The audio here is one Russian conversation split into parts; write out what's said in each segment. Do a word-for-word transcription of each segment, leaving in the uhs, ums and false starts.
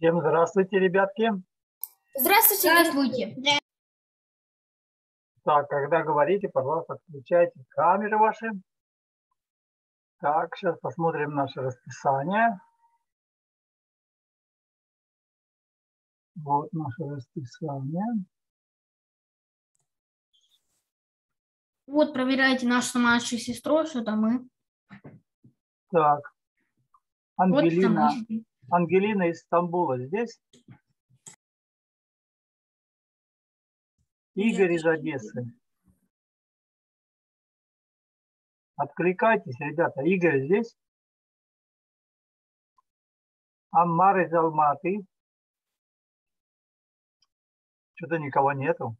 Всем здравствуйте, ребятки. Здравствуйте. Здравствуйте. Так, когда говорите, пожалуйста, включайте камеры ваши. Так, сейчас посмотрим наше расписание. Вот наше расписание. Вот, проверяйте нашу младшую сестру, что-то мы. Так. Ангелина. Вот Ангелина из Стамбула здесь. Игорь из Одессы. Откликайтесь, ребята. Игорь здесь. Аммар из Алматы. Что-то никого нету.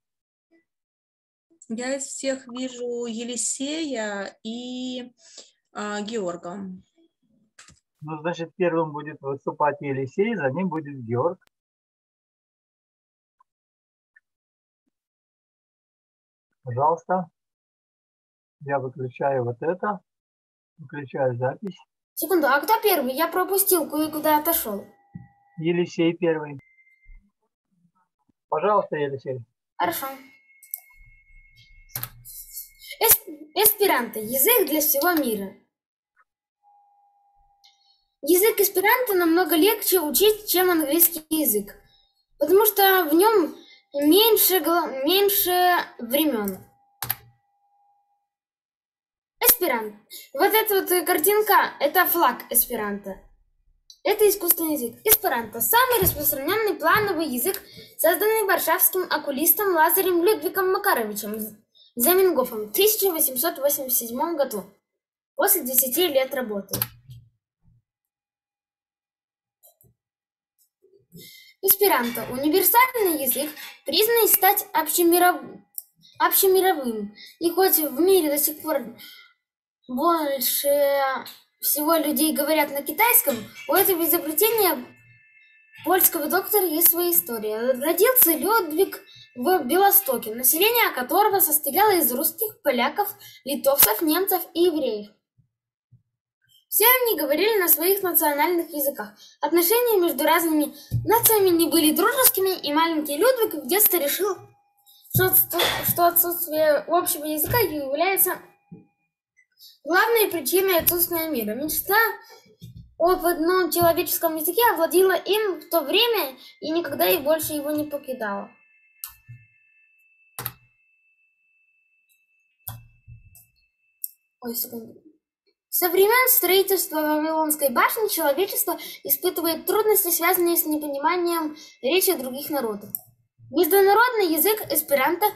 Я из всех вижу Елисея и э, Георга. Ну, значит, первым будет выступать Елисей, за ним будет Георг. Пожалуйста. Я выключаю вот это. Выключаю запись. Секунду, а кто первый? Я пропустил, куда отошел. Елисей первый. Пожалуйста, Елисей. Хорошо. Эсперанто. Язык для всего мира. Язык эсперанто намного легче учить, чем английский язык, потому что в нем меньше, меньше времен. Эсперанто. Вот эта вот картинка – это флаг эсперанто. Это искусственный язык. Эсперанто – самый распространенный плановый язык, созданный варшавским оккультистом Лазарем Людвигом Макаровичем Замингофом в тысяча восемьсот восемьдесят седьмом году, после десяти лет работы. Эсперанто – универсальный язык, признанный стать общемиров... общемировым. И хоть в мире до сих пор больше всего людей говорят на китайском, у этого изобретения польского доктора есть своя история. Родился Людвиг в Белостоке, население которого состояло из русских, поляков, литовцев, немцев и евреев. Все они говорили на своих национальных языках. Отношения между разными нациями не были дружескими, и маленький Людвиг в детстве решил, что отсутствие общего языка является главной причиной отсутствия мира. Мечта об одном человеческом языке овладела им в то время и никогда и больше его не покидала. Ой, секунду. Со времен строительства Вавилонской башни человечество испытывает трудности, связанные с непониманием речи других народов. Международный язык эсперанто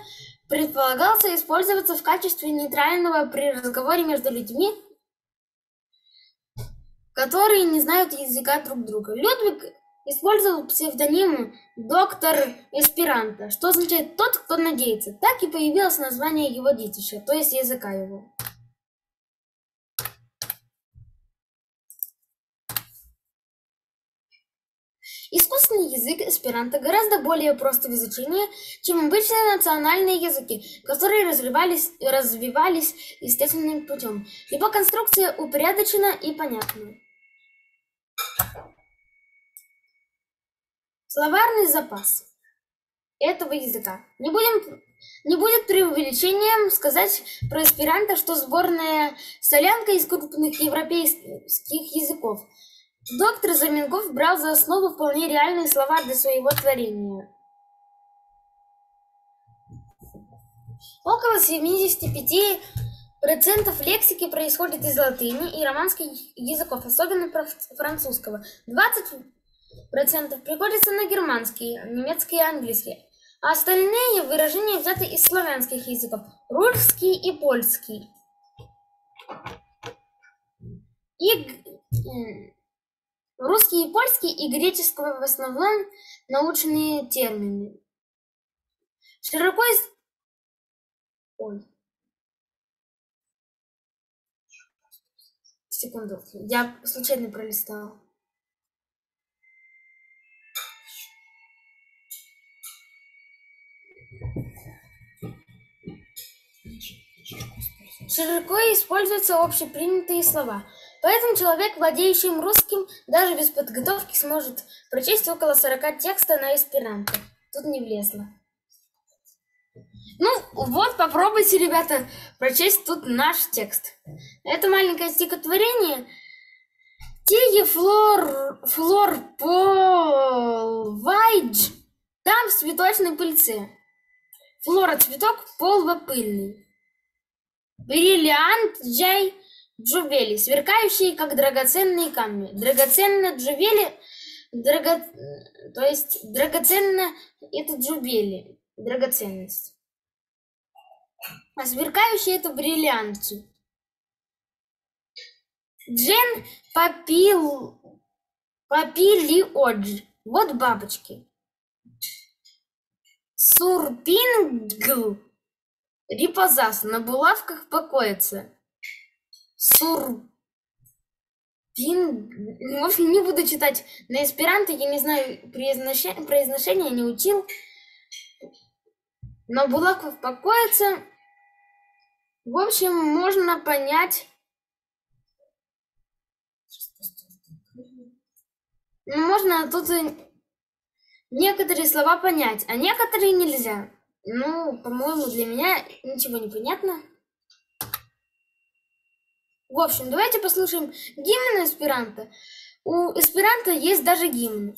предполагался использоваться в качестве нейтрального при разговоре между людьми, которые не знают языка друг друга. Людвиг использовал псевдоним «Доктор Эсперанто», что означает «тот, кто надеется». Так и появилось название его детища, то есть языка его. Искусственный язык эсперанто гораздо более прост в изучении, чем обычные национальные языки, которые развивались, развивались естественным путем. Его конструкция упорядочена и понятна. Словарный запас этого языка. Не, будем, не будет преувеличением сказать про эсперанто, что сборная солянка из крупных европейских языков. Доктор Заменгоф брал за основу вполне реальные слова для своего творения. Около семидесяти пяти процентов лексики происходит из латыни и романских языков, особенно французского. двадцать процентов приходится на германский, немецкий и английский. А остальные выражения взяты из славянских языков – русский и польский. И... Русский и польский и греческого в основном научные термины. Широко, из... Ой. Секунду, я случайно пролистала. Широко используются общепринятые слова. Поэтому человек, владеющий русским, даже без подготовки сможет прочесть около сорока текстов на эсперанто. Тут не влезло. Ну, вот, попробуйте, ребята, прочесть тут наш текст. Это маленькое стихотворение. Тие флор, флор пол вайдж, там в цветочной пыльце. Флора цветок, полва пыльный. Бриллиант джай джувели, сверкающие, как драгоценные камни. Драгоценно джувели, драго... то есть драгоценно это джувели, драгоценность. А сверкающие это бриллианты. Джен попил, попили одж. Вот бабочки. Сурпингл репозас на булавках покоится. Сурпинг. В общем, не буду читать на эсперанто, я не знаю произношение, произношение не учил. На булавках покоится. В общем, можно понять. Можно тут некоторые слова понять, а некоторые нельзя. Ну, по-моему, для меня ничего не понятно. В общем, давайте послушаем гимн эсперанто. У эсперанто есть даже гимн.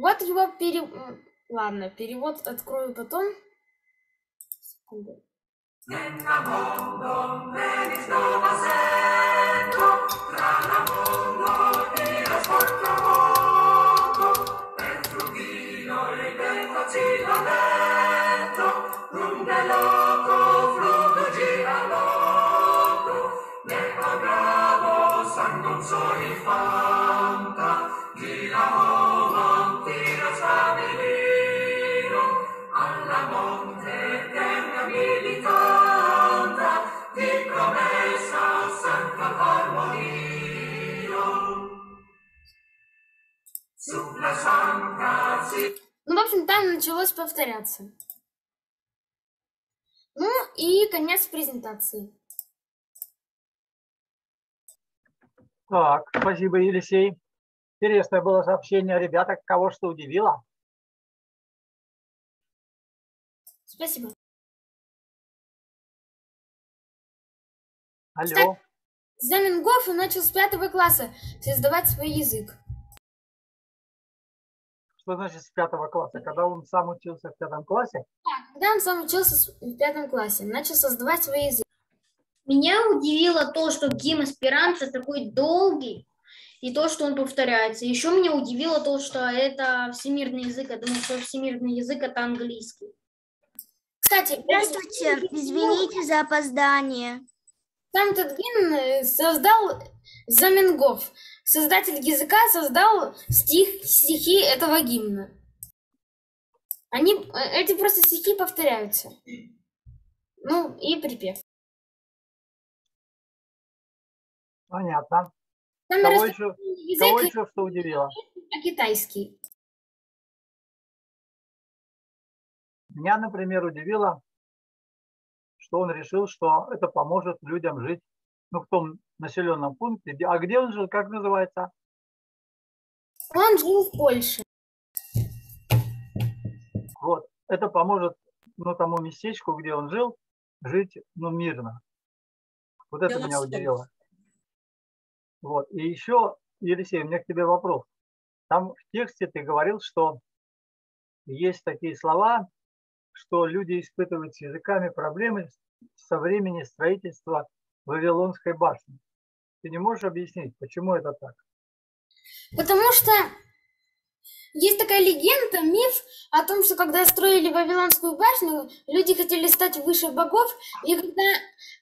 Вот его перевод. Ладно, перевод открою потом. Секунду. Ну, в общем, там началось повторяться. Ну, и конец презентации. Так, спасибо, Елисей. Интересное было сообщение, ребята, кого что удивило. Спасибо. Алло. Заменгоф начал с пятого класса создавать свой язык. Что значит с пятого класса? Когда он сам учился в пятом классе? Да, когда он сам учился в пятом классе, начал создавать свой язык. Меня удивило то, что гимн эсперанто такой долгий, и то, что он повторяется. Еще меня удивило то, что это всемирный язык. Я думаю, что всемирный язык – это английский. Кстати, здравствуйте, извините за опоздание. Сам этот гимн создал Заменгоф. Создатель языка создал стих, стихи этого гимна. Они, эти просто стихи повторяются. Ну, и припев. Понятно. Кого еще, кого еще что удивило? Китайский. Меня, например, удивило, что он решил, что это поможет людям жить, ну, в том населенном пункте. А где он жил? Как называется? Он жил в Польше. Вот. Это поможет, ну, тому местечку, где он жил, жить, ну, мирно. Вот это меня удивило. Вот. И еще, Елисей, у меня к тебе вопрос. Там в тексте ты говорил, что есть такие слова, что люди испытывают с языками проблемы со времени строительства Вавилонской башни. Ты не можешь объяснить, почему это так? Потому что есть такая легенда, миф о том, что когда строили Вавилонскую башню, люди хотели стать выше богов, и, когда,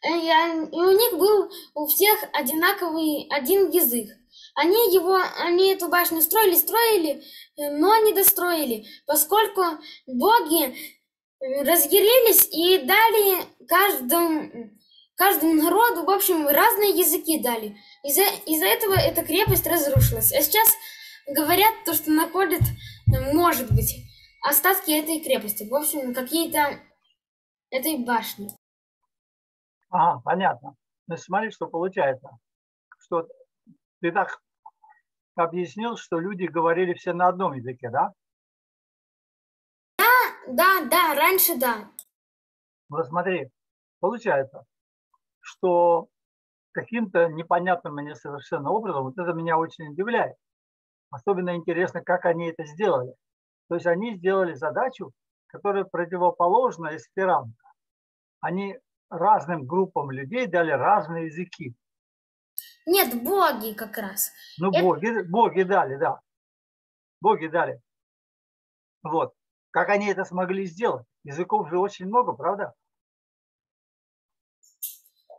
и у них был у всех одинаковый один язык. Они, его, они эту башню строили, строили, но не достроили, поскольку боги разъярились и дали каждому Каждому народу, в общем, разные языки дали. Из-за из-за этого эта крепость разрушилась. А сейчас говорят то, что находят, может быть, остатки этой крепости. В общем, какие-то этой башни. Ага, понятно. Ну, смотри, что получается. Что ты так объяснил, что люди говорили все на одном языке, да? Да, да, да, раньше да. Вот смотри, получается, что каким-то непонятным мне совершенно образом, вот это меня очень удивляет. Особенно интересно, как они это сделали. То есть они сделали задачу, которая противоположна эсперанто. Они разным группам людей дали разные языки. Нет, боги как раз. Ну, это... боги, боги дали, да. Боги дали. Вот. Как они это смогли сделать? Языков же очень много, правда?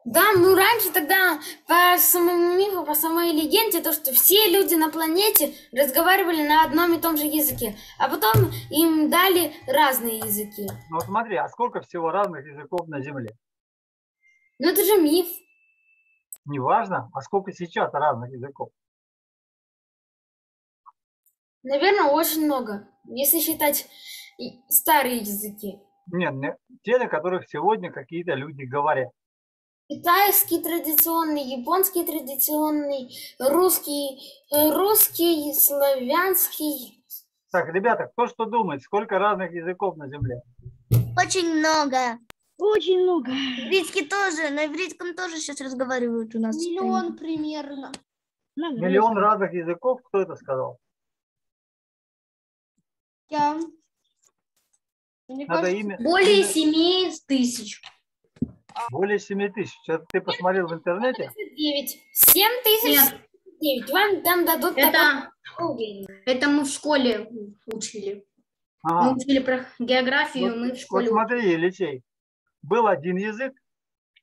Да, ну раньше тогда по самому мифу, по самой легенде, то, что все люди на планете разговаривали на одном и том же языке, а потом им дали разные языки. Ну смотри, а сколько всего разных языков на Земле? Ну это же миф. Неважно, а сколько сейчас разных языков? Наверное, очень много, если считать старые языки. Нет, не, те, на которых сегодня какие-то люди говорят. Китайский традиционный, японский традиционный, русский, русский, славянский. Так, ребята, кто что думает, сколько разных языков на Земле? Очень много. Очень много. Ивритский тоже, на ивритском тоже сейчас разговаривают у нас. Миллион примерно. Миллион разных языков, кто это сказал? Я. Надо имя... Более семи тысяч. Более семи тысяч. Это ты посмотрел в интернете? семь тысяч девять. Вам там дадут... Это, это мы в школе учили. Ага. Мы учили про географию, вот, мы в школе... Вот смотри, Елисей. Был один язык,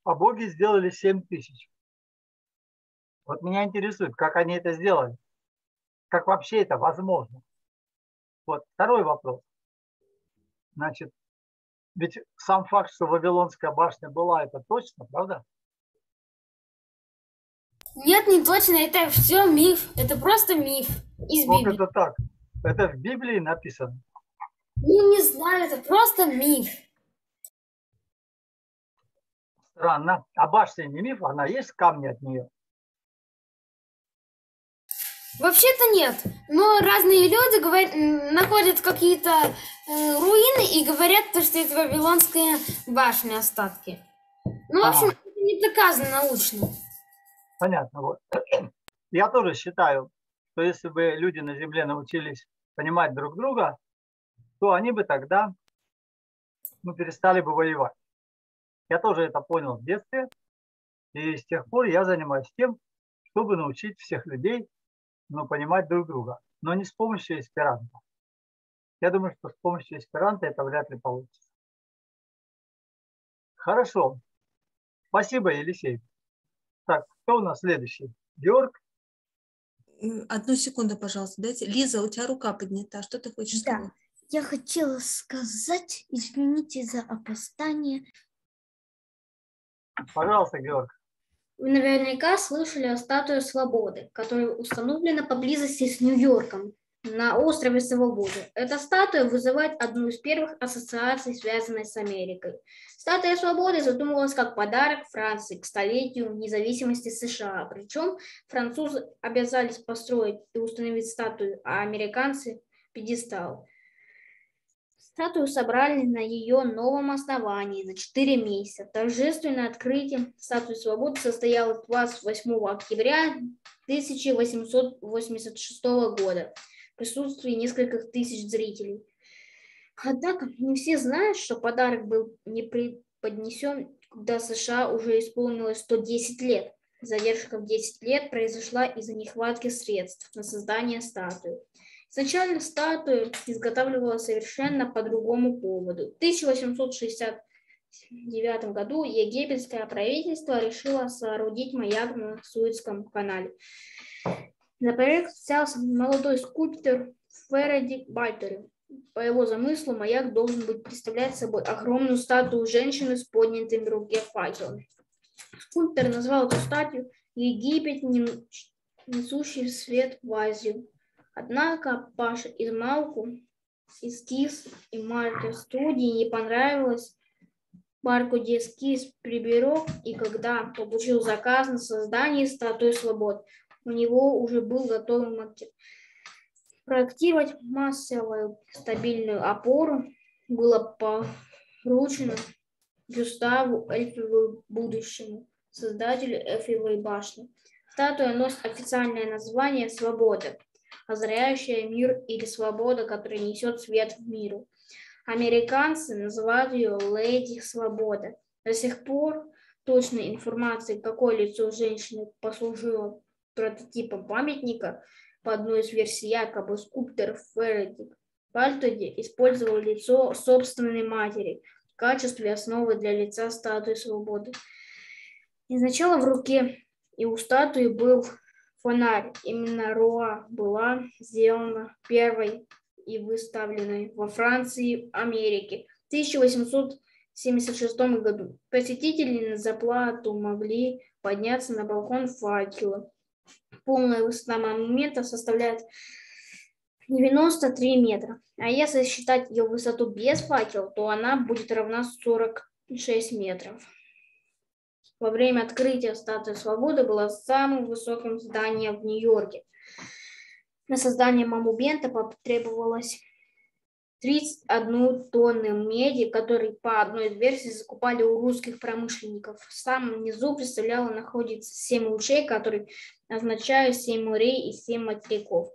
а боги сделали семь тысяч. Вот меня интересует, как они это сделали. Как вообще это возможно? Вот второй вопрос. Значит, ведь сам факт, что Вавилонская башня была, это точно, правда? Нет, не точно, это все миф. Это просто миф из Библии. Как это так? Это в Библии написано? Ну, не знаю, это просто миф. Странно. А башня не миф, она есть камни от нее? Вообще-то нет, но разные люди говорят, находят какие-то э, руины и говорят, что это Вавилонская башня, остатки. Ну, в общем, а. это не доказано научно. Понятно. Вот. Я тоже считаю, что если бы люди на Земле научились понимать друг друга, то они бы тогда ну, перестали бы воевать. Я тоже это понял в детстве, и с тех пор я занимаюсь тем, чтобы научить всех людей но понимать друг друга, но не с помощью эсперанто. Я думаю, что с помощью эсперанто это вряд ли получится. Хорошо. Спасибо, Елисей. Так, кто у нас следующий? Георг? Одну секунду, пожалуйста, дайте. Лиза, у тебя рука поднята. Что ты хочешь да. сказать? Я хотела сказать, извините за опоздание. Пожалуйста, Георг. Вы наверняка слышали о Статуе Свободы, которая установлена поблизости с Нью-Йорком, на острове Свободы. Эта статуя вызывает одну из первых ассоциаций, связанных с Америкой. Статуя Свободы задумывалась как подарок Франции к столетию независимости США. Причем французы обязались построить и установить статую, а американцы – пьедестал. Статую собрали на ее новом основании за четыре месяца. Торжественное открытие Статуи Свободы состоялось двадцать восьмого октября тысяча восемьсот восемьдесят шестого года в присутствии нескольких тысяч зрителей. Однако не все знают, что подарок был не преподнесен, когда США уже исполнилось сто десять лет. Задержка в десять лет произошла из-за нехватки средств на создание статуи. Изначально статуя изготавливалась совершенно по другому поводу. В тысяча восемьсот шестьдесят девятом году египетское правительство решило соорудить маяк на Суэцком канале. На проект взялся молодой скульптор Фереди Бальтери. По его замыслу маяк должен был представлять собой огромную статую женщины с поднятыми в руке факелом. Скульптор назвал эту статую «Египет, несущий свет в Азию». Однако Паша Измалку эскиз и марка студии не понравилось. Марку эскиз приберег, и когда получил заказ на создание статуи Свободы, у него уже был готовый макет. Проектировать массовую стабильную опору было поручено Гюставу Эльпиву, будущему создателю Эльпивой башни. Статуя носит официальное название «Свобода», озаряющая мир, или свобода, которая несет свет в миру. Американцы называют ее «Леди Свобода». До сих пор точной информации, какое лицо женщины послужило прототипом памятника, по одной из версий якобы скульптор Фереди Бальтери использовал лицо собственной матери в качестве основы для лица статуи Свободы. Изначально в руке и у статуи был фонарь. Именно Руа была сделана первой и выставленной во Франции, Америке в тысяча восемьсот семьдесят шестом году. Посетители за плату могли подняться на балкон факела. Полная высота монумента составляет девяносто три метра. А если считать ее высоту без факела, то она будет равна сорок шесть метров. Во время открытия статуя Свободы была самым высоким зданием в Нью-Йорке. На создание монумента потребовалось тридцать одну тонну меди, которые по одной из версий закупали у русских промышленников. В самом низу представляло находится семь лучей, которые означают семь морей и семь материков.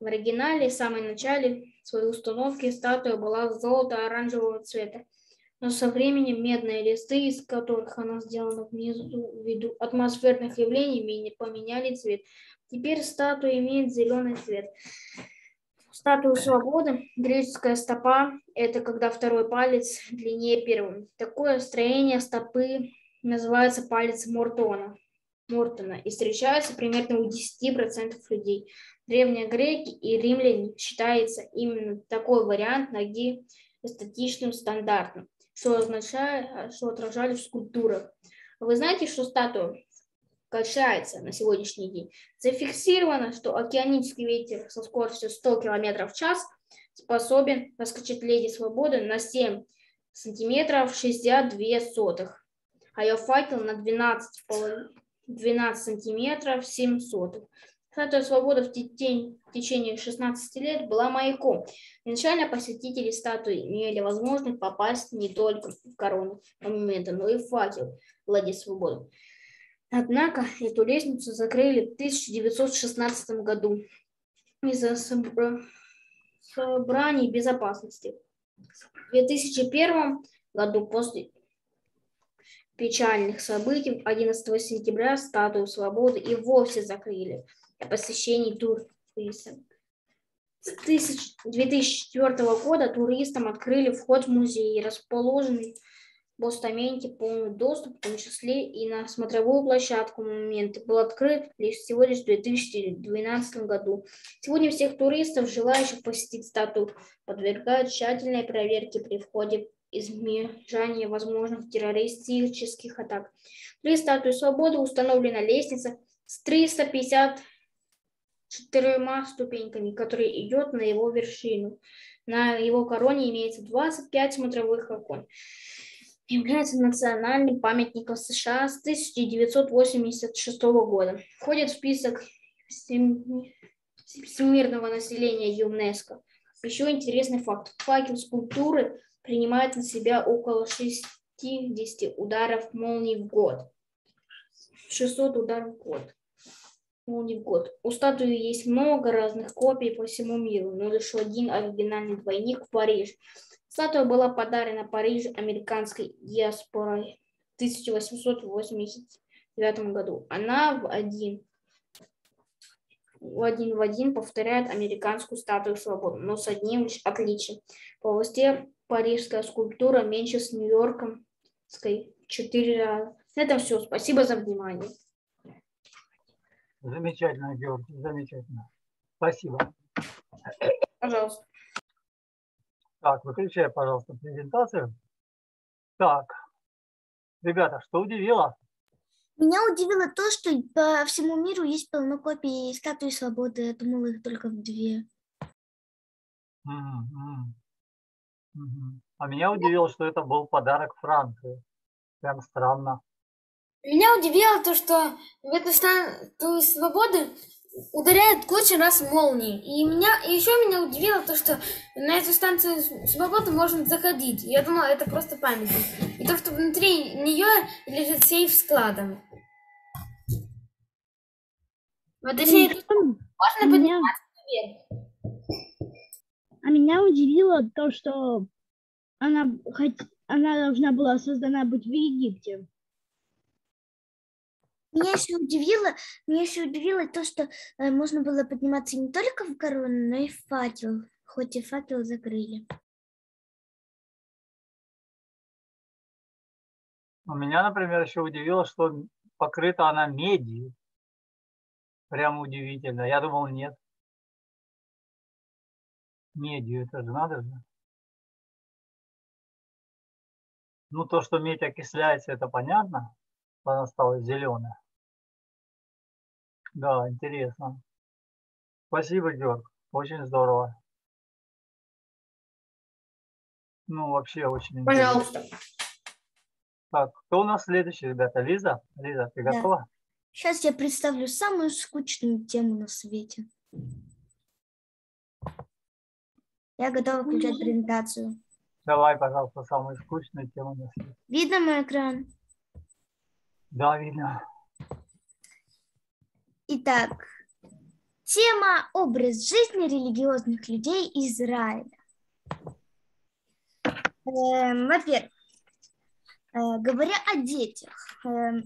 В оригинале, в самом начале своей установки статуя была золото-оранжевого цвета. Но со временем медные листы, из которых она сделана внизу, ввиду атмосферных явлений, поменяли цвет. Теперь статуя имеет зеленый цвет. Статую Свободы, греческая стопа, это когда второй палец длиннее первого. Такое строение стопы называется палец Мортона, Мортона и встречается примерно у десяти процентов людей. Древние греки и римляне считается именно такой вариант ноги эстетичным стандартом, что означает, что отражали в скульптурах. Вы знаете, что статуя качается на сегодняшний день? Зафиксировано, что океанический ветер со скоростью сто км в час способен раскачать Леди Свободы на семь сантиметров шестьдесят две сотых, а ее факел на двенадцать, двенадцать сантиметров семь сотых. Статуя Свободы в течение шестнадцати лет была маяком. Изначально посетители статуи имели возможность попасть не только в корону монумента, но и в факел Леди Свободы. Однако эту лестницу закрыли в тысяча девятьсот шестнадцатом году из-за собраний безопасности. В две тысячи первом году, после печальных событий, одиннадцатого сентября статую Свободы и вовсе закрыли для посещений туристов. С две тысячи четвёртого года туристам открыли вход в музей, расположенный в постаменте, полный доступ, в том числе и на смотровую площадку монумента, был открыт лишь всего лишь в две тысячи двенадцатом году. Сегодня всех туристов, желающих посетить статую, подвергают тщательной проверке при входе, избежание возможных террористических атак. При статуе Свободы установлена лестница с тремястами пятьюдесятью четырьмя ступеньками, которая идет на его вершину. На его короне имеется двадцать пять смотровых окон. Является национальным памятником США с тысяча девятьсот восемьдесят шестого года. Входит в список всемирного населения ЮНЕСКО. Еще интересный факт. Факел скульптуры принимает на себя около шестидесяти ударов молнии в год. шестьсот ударов в год. Молнии в год. У статуи есть много разных копий по всему миру, но лишь один оригинальный двойник в Париже. Статуя была подарена Парижу американской диаспорой в тысяча восемьсот восемьдесят девятом году. Она в один в один, в один повторяет американскую статую Свободы, но с одним лишь отличием. По высоте парижская скульптура меньше с нью-йоркской в четыре раза. Это все. Спасибо за внимание. Замечательно, Георг, замечательно. Спасибо. Пожалуйста. Так, выключай, пожалуйста, презентацию. Так, ребята, что удивило? Меня удивило то, что по всему миру есть полно копий Статуи Свободы. Я думала, их только в две. Mm-hmm. Mm-hmm. А меня удивило, что это был подарок Франции. Прям странно. Меня удивило то, что в эту Статую Свободы ударяют кучу раз молнии. И меня, и еще меня удивило то, что на эту станцию свободы можно заходить. Я думала, это просто памятник. И то, что внутри нее лежит сейф с кладом. Вот если можно подниматься вверх. А меня удивило то, что она, хоть, она должна была создана быть в Египте. Меня еще удивило, меня еще удивило то, что э, можно было подниматься не только в корону, но и в факел, хоть и факел закрыли. У меня, например, еще удивило, что покрыта она медью. Прямо удивительно. Я думал, нет. Медью, это же надо же. Ну, то, что медь окисляется, это понятно. Она стала зеленая. Да, интересно. Спасибо, Георг. Очень здорово. Ну, вообще очень интересно. Пожалуйста. Так, кто у нас следующий, ребята? Лиза? Лиза, ты да. готова? Сейчас я представлю самую скучную тему на свете. Я готова включать презентацию. Давай, пожалуйста, самую скучную тему на свете. Видно мой экран? Да, видно. Итак, тема «Образ жизни религиозных людей Израиля». Во-первых, говоря о детях,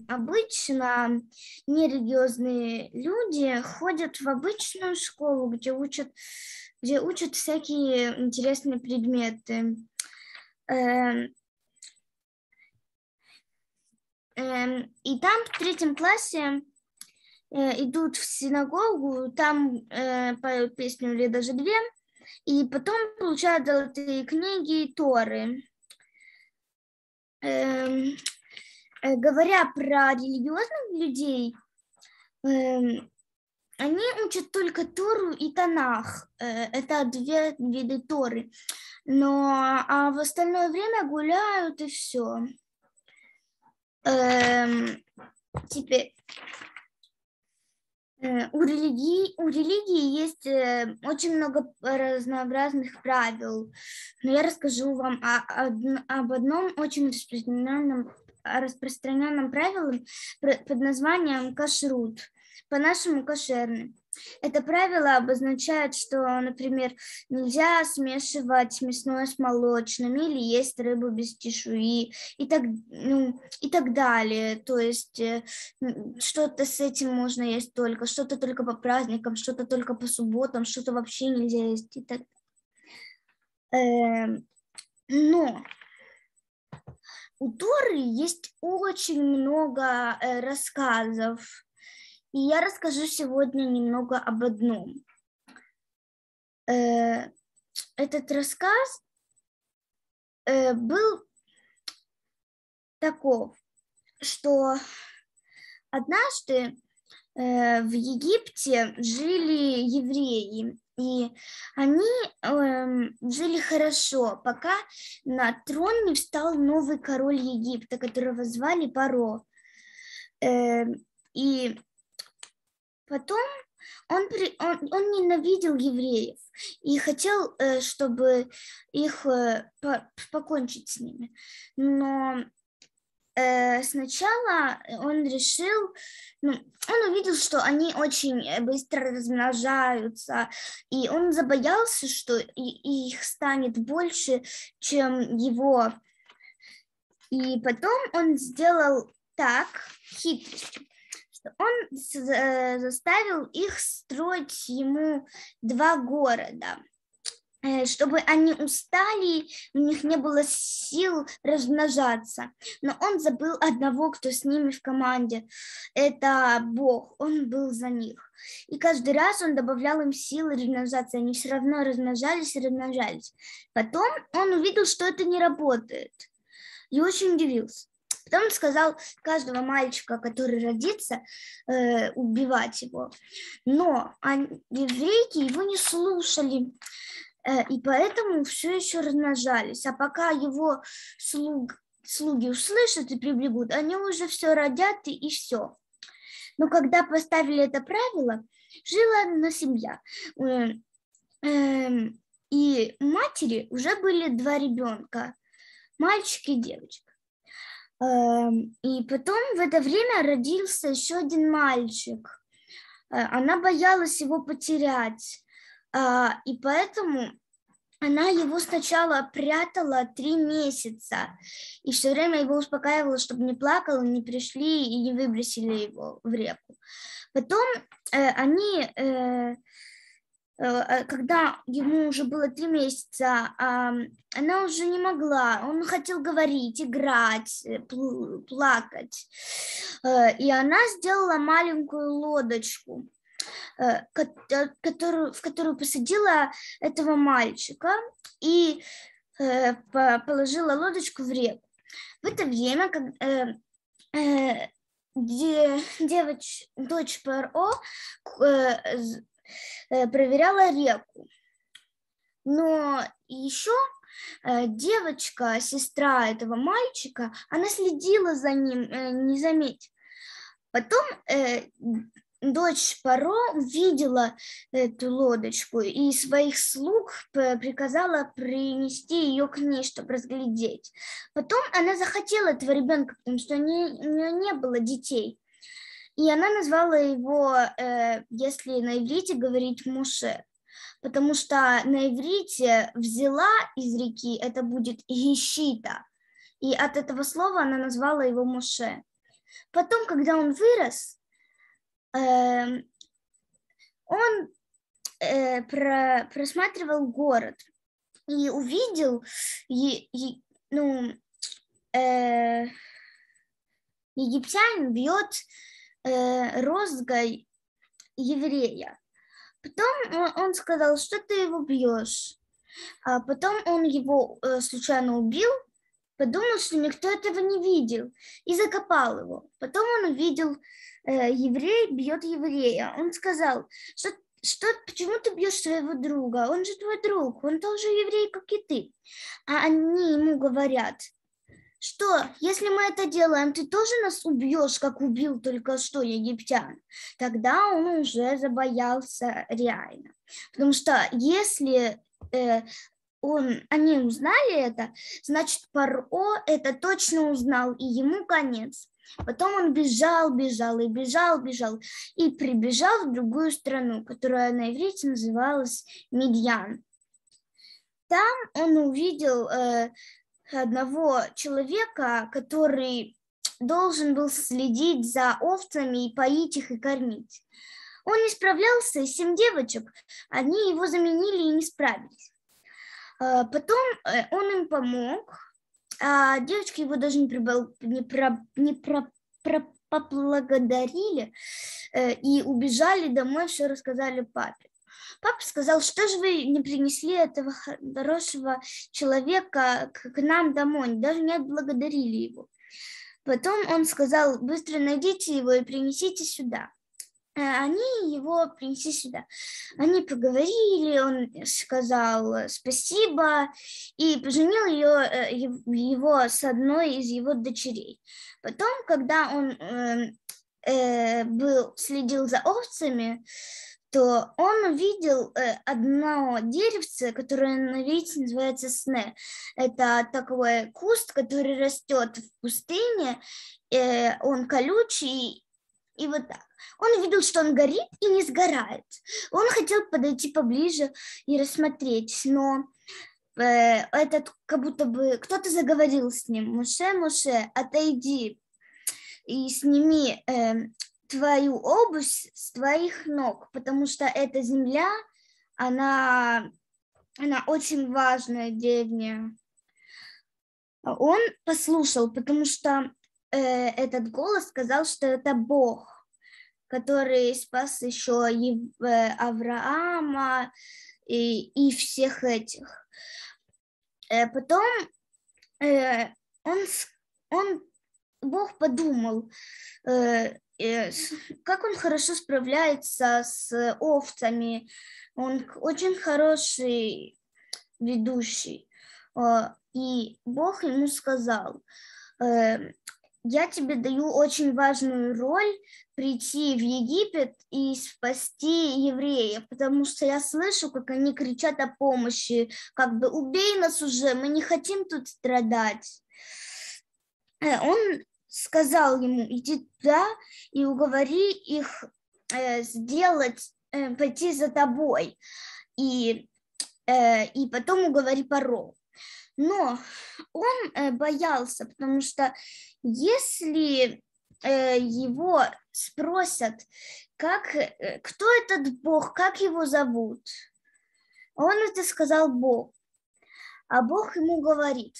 обычно нерелигиозные люди ходят в обычную школу, где учат, где учат всякие интересные предметы. И там в третьем классе идут в синагогу, там поют песню или даже две, и потом получают золотые книги и Торы. Говоря про религиозных людей, они учат только Тору и Танах, это две виды Торы, но а в остальное время гуляют и все. Эм, теперь э, у, религии, у религии есть э, очень много разнообразных правил, но я расскажу вам о, о, об одном очень распространенном, распространенном правиле под названием кашрут, по-нашему кошерный. Это правило обозначает, что, например, нельзя смешивать мясное с молочным или есть рыбу без чешуи и так, ну, и так далее. То есть что-то с этим можно есть только, что-то только по праздникам, что-то только по субботам, что-то вообще нельзя есть. И так. Но у Торы есть очень много рассказов. И я расскажу сегодня немного об одном. Этот рассказ был таков, что однажды в Египте жили евреи, и они жили хорошо, пока на трон не встал новый король Египта, которого звали Паро. И потом он, он, он ненавидел евреев и хотел, чтобы их покончить с ними. Но сначала он решил, ну, он увидел, что они очень быстро размножаются, и он забоялся, что их станет больше, чем его. И потом он сделал так, хитростью. Он заставил их строить ему два города, чтобы они устали, у них не было сил размножаться. Но он забыл одного, кто с ними в команде. Это Бог, он был за них. И каждый раз он добавлял им силы размножаться, они все равно размножались и размножались. Потом он увидел, что это не работает, и очень удивился. Потом он сказал каждого мальчика, который родится, э, убивать его. Но евреи его не слушали, э, и поэтому все еще размножались. А пока его слуг, слуги услышат и прибегут, они уже все родят и, и все. Но когда поставили это правило, жила одна семья. Э, э, и у матери уже были два ребенка, мальчик и девочка. И потом в это время родился еще один мальчик. Она боялась его потерять, и поэтому она его сначала прятала три месяца. И все время его успокаивала, чтобы не плакал, не пришли и не выбросили его в реку. Потом они, когда ему уже было три месяца, она уже не могла, он хотел говорить, играть, плакать. И она сделала маленькую лодочку, которую, в которую посадила этого мальчика и положила лодочку в реку. В это время, когда девочка, дочь Паро, проверяла реку. Но еще девочка, сестра этого мальчика, она следила за ним, не заметив. Потом э, дочь Паро увидела эту лодочку и своих слуг приказала принести ее к ней, чтобы разглядеть. Потом она захотела этого ребенка, потому что у нее, у нее не было детей. И она назвала его, э, если на иврите говорить, Муше, потому что на иврите «взяла» из реки это будет «ешита», и от этого слова она назвала его Муше. Потом, когда он вырос, э, он э, про, просматривал город и увидел, и, и, ну, э, египтянин бьет розгой еврея. Потом он сказал, что ты его бьешь. А потом он его случайно убил, подумал, что никто этого не видел, и закопал его. Потом он увидел, еврей бьет еврея. Он сказал, что, что почему ты бьешь своего друга? Он же твой друг, он тоже еврей, как и ты. А они ему говорят, что если мы это делаем, ты тоже нас убьешь, как убил только что египтян? Тогда он уже забоялся реально. Потому что если э, он, они узнали это, значит, Паро это точно узнал, и ему конец. Потом он бежал, бежал, и бежал, бежал, и прибежал в другую страну, которая на иврите называлась Мидьян. Там он увидел... Э, одного человека, который должен был следить за овцами и поить их и кормить. Он не справлялся, и семь девочек, они его заменили и не справились. Потом он им помог, а девочки его даже не, прибал, не, про, не про, про, поблагодарили и убежали домой, все рассказали папе. Папа сказал, что же вы не принесли этого хорошего человека к нам домой, даже не отблагодарили его. Потом он сказал, быстро найдите его и принесите сюда. Они его принесли сюда. Они поговорили, он сказал спасибо и поженил ее, его с одной из его дочерей. Потом, когда он э, был, следил за овцами, то он увидел э, одно деревце, которое на иврите называется сне. Это такой куст, который растет в пустыне, э, он колючий, и вот так. Он видел, что он горит и не сгорает. Он хотел подойти поближе и рассмотреть, но э, этот, как будто бы кто-то заговорил с ним. «Муше, Муше, отойди и сними... Э, твою обувь с твоих ног, потому что эта земля, она, она очень важная деревня». Он послушал, потому что э, этот голос сказал, что это Бог, который спас еще и Авраама и, и всех этих. Э, потом э, он, он Бог подумал, э, э, как он хорошо справляется с овцами. Он очень хороший ведущий. Э, и Бог ему сказал, э, я тебе даю очень важную роль прийти в Египет и спасти евреев, потому что я слышу, как они кричат о помощи, как бы убей нас уже, мы не хотим тут страдать. Он сказал ему, иди туда и уговори их сделать, пойти за тобой, и, и потом уговори Паро. Но он боялся, потому что если его спросят, как, кто этот Бог, как его зовут, он это сказал Бог, а Бог ему говорит,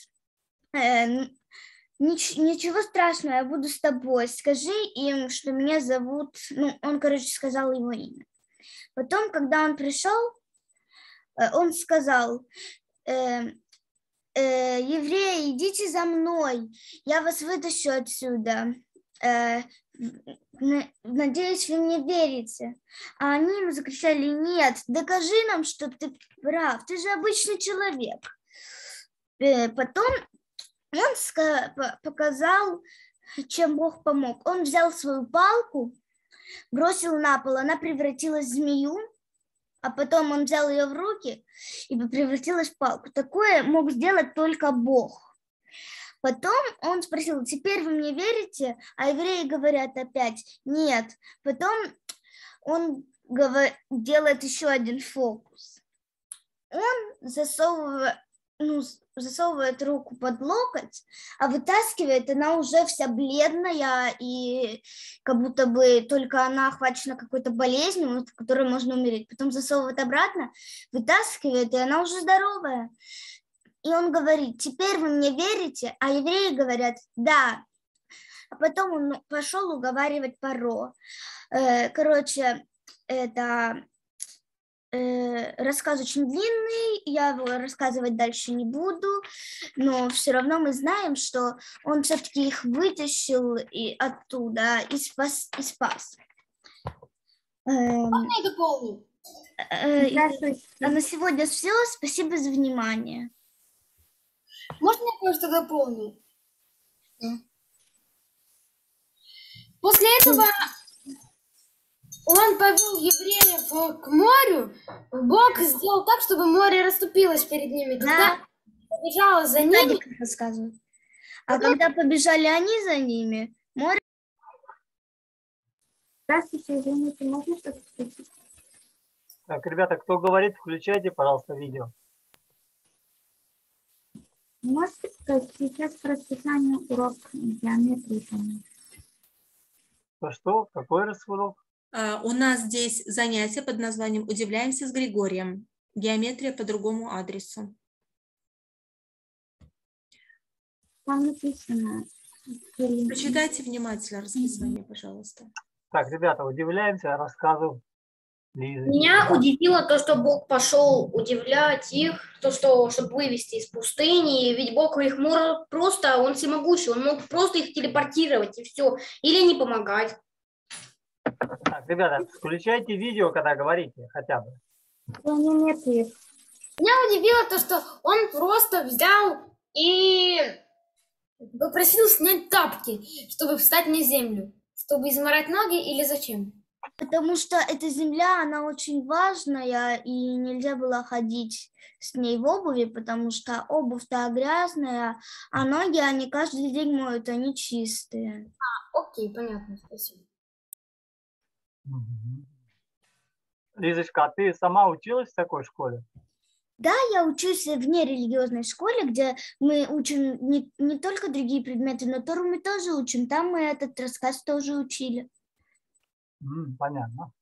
ничего страшного, я буду с тобой, скажи им, что меня зовут, ну, он, короче, сказал его имя. Потом, когда он пришел, он сказал, Э, евреи, идите за мной, я вас вытащу отсюда, э, надеюсь, вы мне верите. А они ему закричали, нет, докажи нам, что ты прав, ты же обычный человек. Э, потом он показал, чем Бог помог. Он взял свою палку, бросил на пол, она превратилась в змею, а потом он взял ее в руки и превратилась в палку. Такое мог сделать только Бог. Потом он спросил, теперь вы мне верите? А евреи говорят опять, нет. Потом он делает еще один фокус. Он засовывает, ну, засовывает руку под локоть, а вытаскивает, она уже вся бледная, и как будто бы только она охвачена какой-то болезнью, от которой можно умереть. Потом засовывает обратно, вытаскивает, и она уже здоровая. И он говорит, теперь вы мне верите? А евреи говорят, да. А потом он пошел уговаривать Паро. Короче, это... Рассказ очень длинный, я его рассказывать дальше не буду, но все равно мы знаем, что он все-таки их вытащил и оттуда и спас. И спас. Можно я дополню? А на сегодня все, спасибо за внимание. Можно я просто дополню? После этого... Он повел евреев к морю, Бог сделал так, чтобы море расступилось перед ними. Когда да. побежала за ними... Рассказываю. А потом... когда побежали они за ними, море... Здравствуйте, извините, можно что-то включить? Так, ребята, кто говорит, включайте, пожалуйста, видео. Можете сказать сейчас про расписание урок геометрии? А что? Какой раз урок? Uh, у нас здесь занятие под названием «Удивляемся с Григорием. Геометрия по другому адресу». Там написано. Почитайте внимательно расписание, mm-hmm. пожалуйста. Так, ребята, удивляемся рассказу Лизы. Меня удивило то, что Бог пошел удивлять их, то, что, чтобы вывести из пустыни, ведь Бог их мог просто, он всемогущий, он мог просто их телепортировать и все, или не помогать. Так, ребята, включайте видео, когда говорите, хотя бы. Меня удивило то, что он просто взял и попросил снять тапки, чтобы встать на землю, чтобы изморать ноги или зачем? Потому что эта земля, она очень важная, и нельзя было ходить с ней в обуви, потому что обувь-то грязная, а ноги они каждый день моют, они чистые. А, окей, понятно, спасибо. Лизочка, а ты сама училась в такой школе? Да, я учусь в нерелигиозной школе, где мы учим не, не только другие предметы, но Тору мы тоже учим. Там мы этот рассказ тоже учили. Mm, понятно.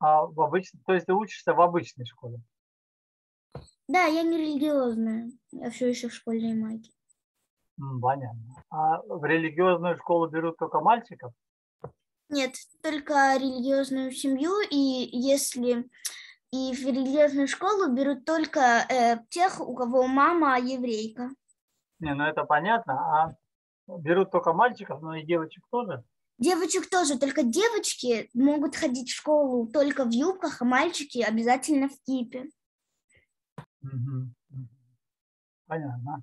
А в обыч... То есть ты учишься в обычной школе? Да, я нерелигиозная. Я все еще в школьной майке. Mm, понятно. А в религиозную школу берут только мальчиков? Нет, только религиозную семью, и если и в религиозную школу берут только э, тех, у кого мама еврейка. Не, ну это понятно. А Берут только мальчиков, но и девочек тоже? Девочек тоже, только девочки могут ходить в школу только в юбках, а мальчики обязательно в кипе. Понятно.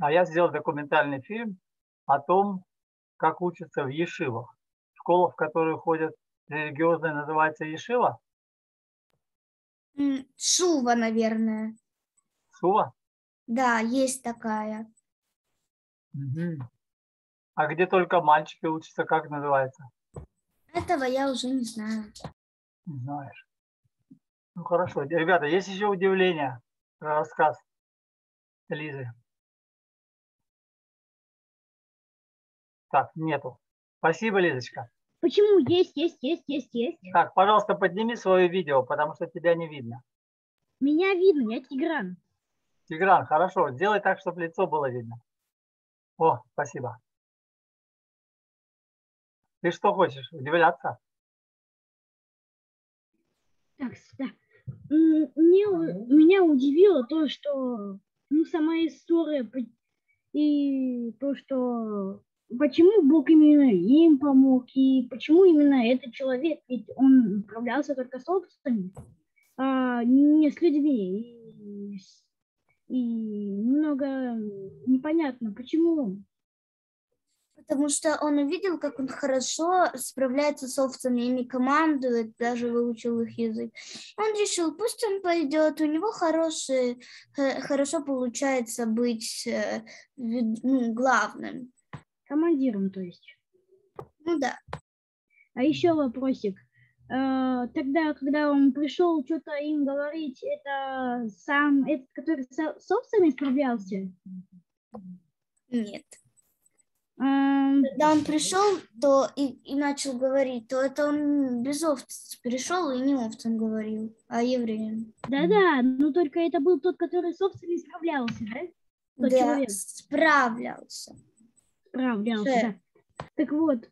А я сделал документальный фильм о том, как учатся в ешивах. Школа, в которую ходят религиозные, называется ешива? Шува, наверное. Шува? Да, есть такая. Угу. А где только мальчики учатся, как называется? Этого я уже не знаю. Не знаешь. Ну хорошо. Ребята, есть еще удивление про рассказ Лизы? Так, нету. Спасибо, Лизочка. Почему? Есть, есть, есть, есть, есть. Так, пожалуйста, подними свое видео, потому что тебя не видно. Меня видно, я Тигран. Тигран, хорошо. Сделай так, чтобы лицо было видно. О, спасибо. Ты что хочешь, удивляться? Так, да. Мне, меня удивило то, что ну, сама история и то, что почему Бог именно им помог, и почему именно этот человек, ведь он управлялся только собственными, а не с людьми. И, и немного непонятно, почему. Потому что он увидел, как он хорошо справляется с овцами, ими командует, даже выучил их язык. Он решил, пусть он пойдет, у него хороший, хорошо получается быть ну, главным. Командиром, то есть. Ну да. А еще вопросик. Тогда, когда он пришел, что-то им говорить, это сам, этот, который собственно справлялся? Нет. Когда он пришел то и, и начал говорить, то это он без овц пришел и не овцам говорил, а евреям. Да-да, но только это был тот, который, собственно, справлялся, да? Тот да, человек. справлялся. Справлялся, Шер. да. Так вот,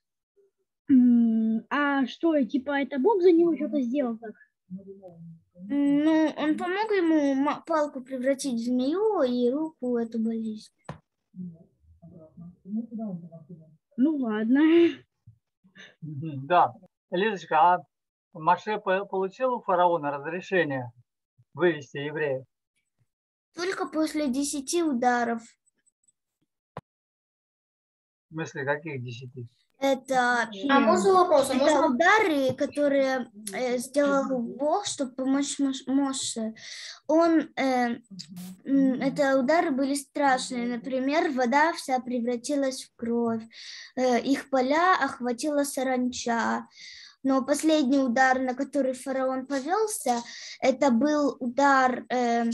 а что, типа, это Бог за него что-то сделал так? Ну, он помог ему палку превратить в змею и руку эту болезнь. Ну ладно. Да. Лизочка, а Моше получил у фараона разрешение вывести евреев? Только после десяти ударов. В смысле, каких десяти? Это, а можно вопрос? Это можно... удары, которые э, сделал Бог, чтобы помочь Моше. Он, э, это удары были страшные. Например, вода вся превратилась в кровь. Э, их поля охватила саранча. Но последний удар, на который фараон повелся, это был удар, э,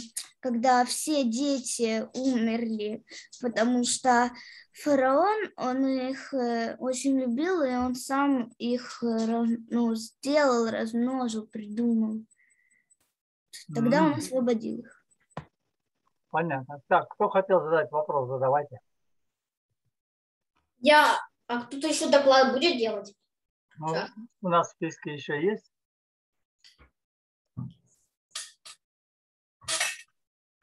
когда все дети умерли, потому что фараон, он их э, очень любил, и он сам их э, ну, сделал, размножил, придумал. Тогда mm-hmm. он освободил их. Понятно. Так, кто хотел задать вопрос, задавайте. Я. А кто-то еще доклад будет делать? Ну, да. У нас в списке еще есть.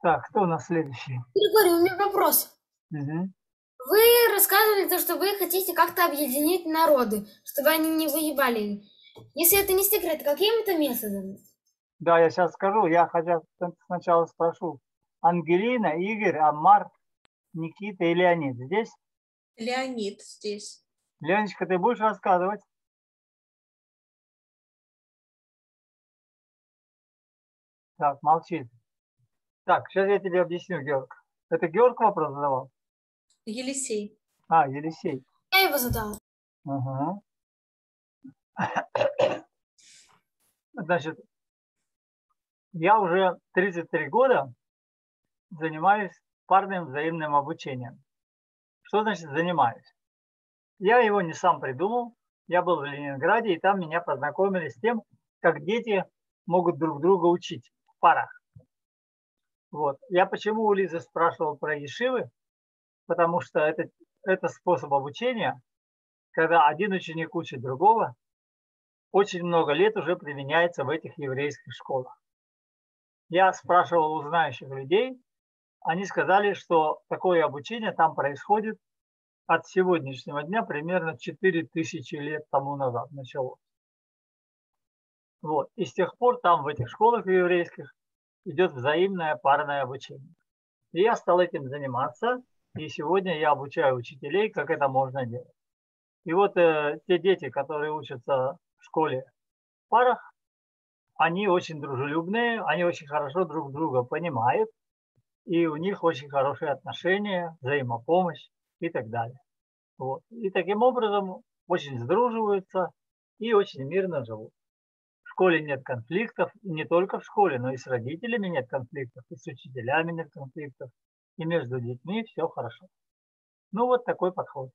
Так, кто у нас следующий? Григорий, у меня вопрос. Угу. Вы рассказывали то, что вы хотите как-то объединить народы, чтобы они не воевали. Если это не секрет, каким это методом? Да, я сейчас скажу. Я хотя сначала спрошу. Ангелина, Игорь, Аммар, Никита и Леонид здесь? Леонид здесь. Леночка, ты будешь рассказывать? Так, молчит. Так, сейчас я тебе объясню, Георг. Это Георг вопрос задавал? Елисей. А, Елисей. Я его задала. Угу. Значит, я уже тридцать три года занимаюсь парным взаимным обучением. Что значит занимаюсь? Я его не сам придумал. Я был в Ленинграде, и там меня познакомили с тем, как дети могут друг друга учить в парах. Вот. Я почему у Лизы спрашивал про ешивы? Потому что это, это способ обучения, когда один ученик учит другого, очень много лет уже применяется в этих еврейских школах. Я спрашивал у знающих людей, они сказали, что такое обучение там происходит от сегодняшнего дня примерно четыре тысячи лет тому назад началось. Вот. И с тех пор там, в этих школах еврейских, идет взаимное парное обучение. И я стал этим заниматься, и сегодня я обучаю учителей, как это можно делать. И вот э, те дети, которые учатся в школе в парах, они очень дружелюбные, они очень хорошо друг друга понимают, и у них очень хорошие отношения, взаимопомощь и так далее. Вот. И таким образом очень сдруживаются и очень мирно живут. В школе нет конфликтов, и не только в школе, но и с родителями нет конфликтов, и с учителями нет конфликтов, и между детьми все хорошо. Ну вот такой подход.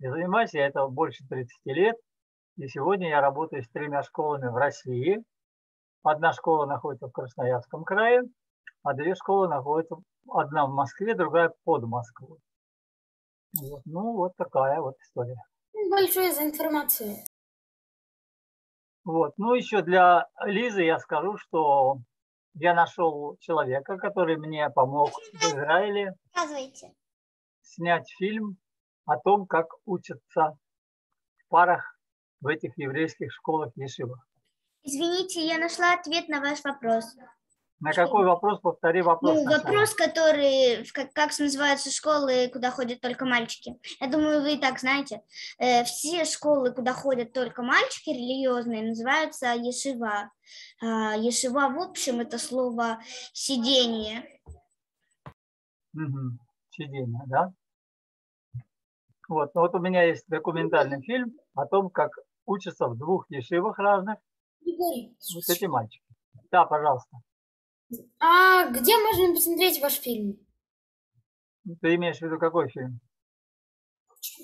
И занимаюсь я этого больше тридцати лет, и сегодня я работаю с тремя школами в России. Одна школа находится в Красноярском крае, а две школы находятся, одна в Москве, другая под Москвой. Вот. Ну, вот такая вот история. Большое за информацию. Вот. Ну, еще для Лизы я скажу, что я нашел человека, который мне помог в Израиле снять фильм о том, как учатся в парах в этих еврейских школах ешива. Извините, я нашла ответ на ваш вопрос. На какой вопрос? Повтори вопрос. Ну, вопрос, который, как, как называются школы, куда ходят только мальчики. Я думаю, вы и так знаете. Э, все школы, куда ходят только мальчики, религиозные, называются ешива. Э, ешива, в общем, это слово сидение. Угу. Сидение, да? Вот. Ну, вот у меня есть документальный фильм о том, как учатся в двух ешивах разных. Игорь, вот эти мальчики. Да, пожалуйста. А где можно посмотреть ваш фильм? Ты имеешь в виду какой фильм?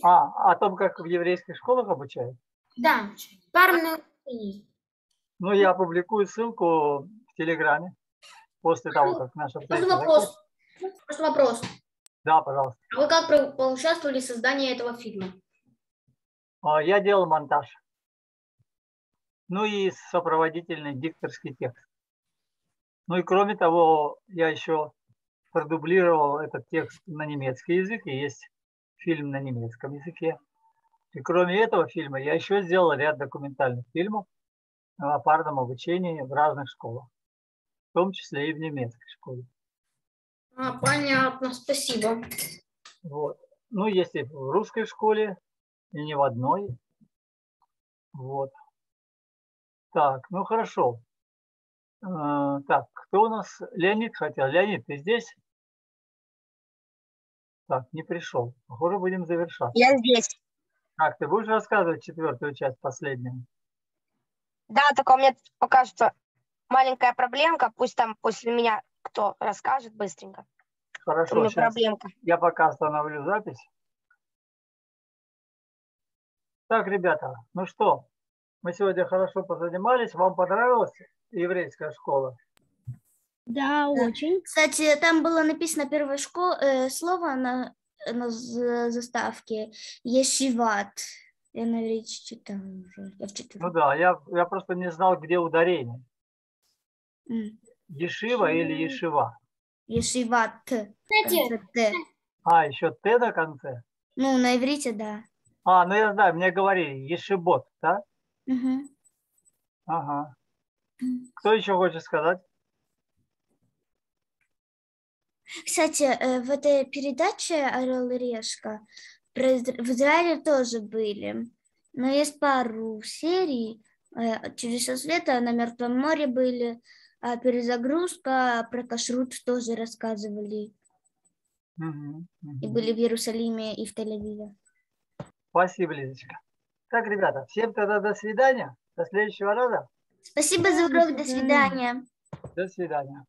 А, о том, как в еврейских школах обучают? Да, парную. Ну, я опубликую ссылку в Телеграме после того, как наша... Можно вопрос? Просто вопрос. Да, пожалуйста. А вы как поучаствовали в создании этого фильма? Я делал монтаж. Ну и сопроводительный дикторский текст. Ну и кроме того, я еще продублировал этот текст на немецкий язык, и есть фильм на немецком языке. И кроме этого фильма я еще сделал ряд документальных фильмов о парном обучении в разных школах, в том числе и в немецкой школе. А, понятно, спасибо. Вот. Ну, если в русской школе, и не в одной. Вот. Так, ну хорошо. Так, кто у нас? Леонид хотел. Леонид, ты здесь? Так, не пришел. Похоже, будем завершать. Я здесь. Так, ты будешь рассказывать четвертую часть, последнюю? Да, только у меня пока что маленькая проблемка. Пусть там после меня кто расскажет быстренько. Хорошо, у меня проблемка. Я пока остановлю запись. Так, ребята, ну что, мы сегодня хорошо позанимались. Вам понравилось? Еврейская школа. Да, очень. Кстати, там было написано первое школ... э, слово на, на заставке ешиват. Я на речь читала уже. Я ну да, я, я просто не знал, где ударение. Mm. Ешива mm. или ешива? Ешиват. А, еще Т до конца? Ну, на иврите, да. А, ну я знаю, мне говорили ешибот, да? Mm-hmm. Ага. Кто еще хочет сказать? Кстати, в этой передаче «Орел и решка» в Израиле тоже были. Но есть пару серий. «Через шесть лет» на Мертвом море были. А перезагрузка, про кашрут тоже рассказывали. Угу, угу. И были в Иерусалиме и в Тель-Авиве. Спасибо, Лизочка. Так, ребята, всем тогда до свидания. До следующего раза. Спасибо за урок. До свидания. До свидания.